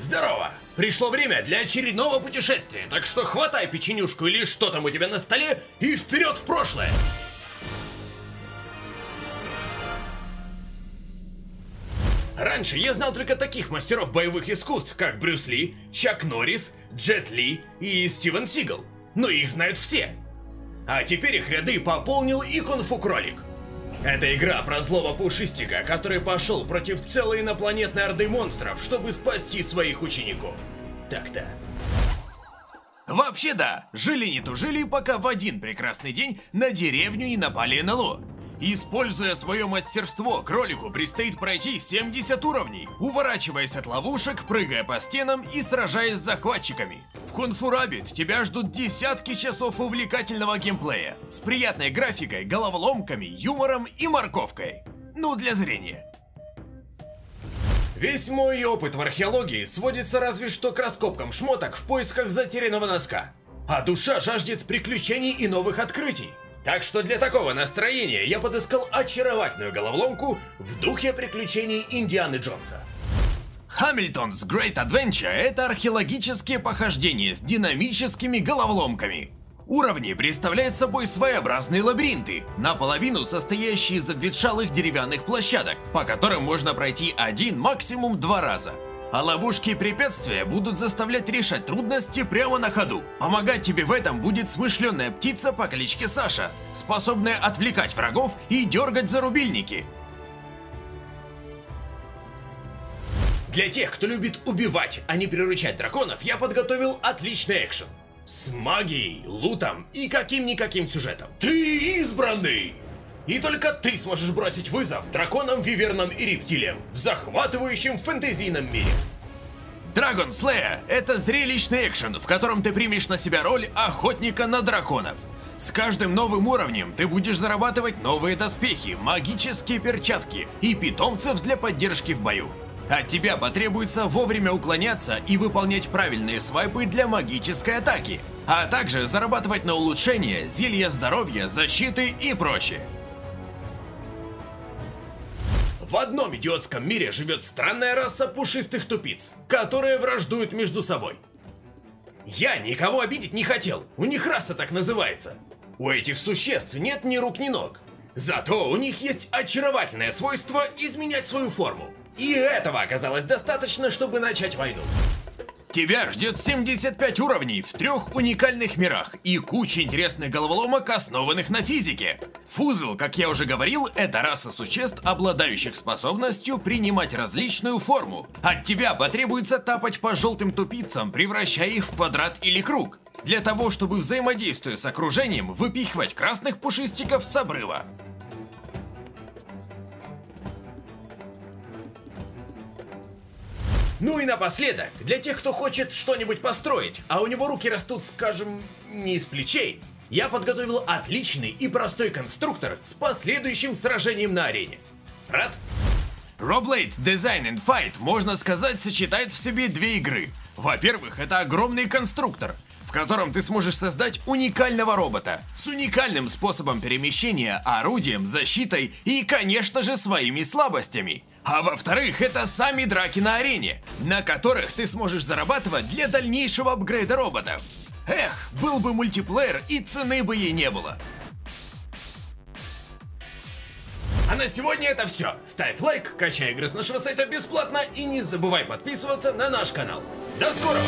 Здорово! Пришло время для очередного путешествия, так что хватай печенюшку или что там у тебя на столе и вперед в прошлое! Раньше я знал только таких мастеров боевых искусств, как Брюс Ли, Чак Норрис, Джет Ли и Стивен Сигл, но их знают все. А теперь их ряды пополнил и кунг-фу кролик. Это игра про злого пушистика, который пошел против целой инопланетной орды монстров, чтобы спасти своих учеников. Так-то. Вообще да, жили не тужили, пока в один прекрасный день на деревню не напали НЛО. Используя свое мастерство, кролику предстоит пройти 70 уровней, уворачиваясь от ловушек, прыгая по стенам и сражаясь с захватчиками. В Kung Fu Rabbit тебя ждут десятки часов увлекательного геймплея с приятной графикой, головоломками, юмором и морковкой. Ну, для зрения. Весь мой опыт в археологии сводится разве что к раскопкам шмоток в поисках затерянного носка. А душа жаждет приключений и новых открытий. Так что для такого настроения я подыскал очаровательную головоломку в духе приключений Индианы Джонса. Hamilton's Great Adventure – это археологические похождения с динамическими головоломками. Уровни представляют собой своеобразные лабиринты, наполовину состоящие из обветшалых деревянных площадок, по которым можно пройти один, максимум два раза. А ловушки и препятствия будут заставлять решать трудности прямо на ходу. Помогать тебе в этом будет смышленная птица по кличке Саша, способная отвлекать врагов и дергать за рубильники. Для тех, кто любит убивать, а не приручать драконов, я подготовил отличный экшен. С магией, лутом и каким-никаким сюжетом. Ты избранный! И только ты сможешь бросить вызов драконам, вивернам и рептилиям в захватывающем фэнтезийном мире. Dragon Slayer – это зрелищный экшен, в котором ты примешь на себя роль охотника на драконов. С каждым новым уровнем ты будешь зарабатывать новые доспехи, магические перчатки и питомцев для поддержки в бою. От тебя потребуется вовремя уклоняться и выполнять правильные свайпы для магической атаки, а также зарабатывать на улучшение, зелья здоровья, защиты и прочее. В одном идиотском мире живет странная раса пушистых тупиц, которые враждуют между собой. Я никого обидеть не хотел, у них раса так называется. У этих существ нет ни рук, ни ног. Зато у них есть очаровательное свойство изменять свою форму. И этого оказалось достаточно, чтобы начать войну. Тебя ждет 75 уровней в трех уникальных мирах и куча интересных головоломок, основанных на физике. Фузл, как я уже говорил, это раса существ, обладающих способностью принимать различную форму. От тебя потребуется тапать по желтым тупицам, превращая их в квадрат или круг, для того, чтобы, взаимодействуя с окружением, выпихивать красных пушистиков с обрыва. Ну и напоследок, для тех, кто хочет что-нибудь построить, а у него руки растут, скажем, не из плечей, я подготовил отличный и простой конструктор с последующим сражением на арене. Рад? Roblade Design and Fight, можно сказать, сочетает в себе две игры. Во-первых, это огромный конструктор, в котором ты сможешь создать уникального робота с уникальным способом перемещения, орудием, защитой и, конечно же, своими слабостями. А во-вторых, это сами драки на арене, на которых ты сможешь зарабатывать для дальнейшего апгрейда роботов. Эх, был бы мультиплеер, и цены бы ей не было. А на сегодня это все. Ставь лайк, качай игры с нашего сайта бесплатно и не забывай подписываться на наш канал. До скорого!